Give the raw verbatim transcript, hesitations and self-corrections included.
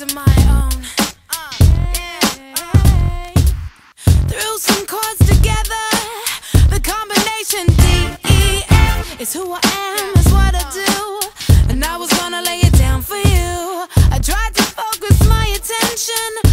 words of my own. Uh, yeah, yeah. Threw some chords together, the combination D E F is who I am, is what I do, and I was gonna lay it down for you. I tried to focus my attention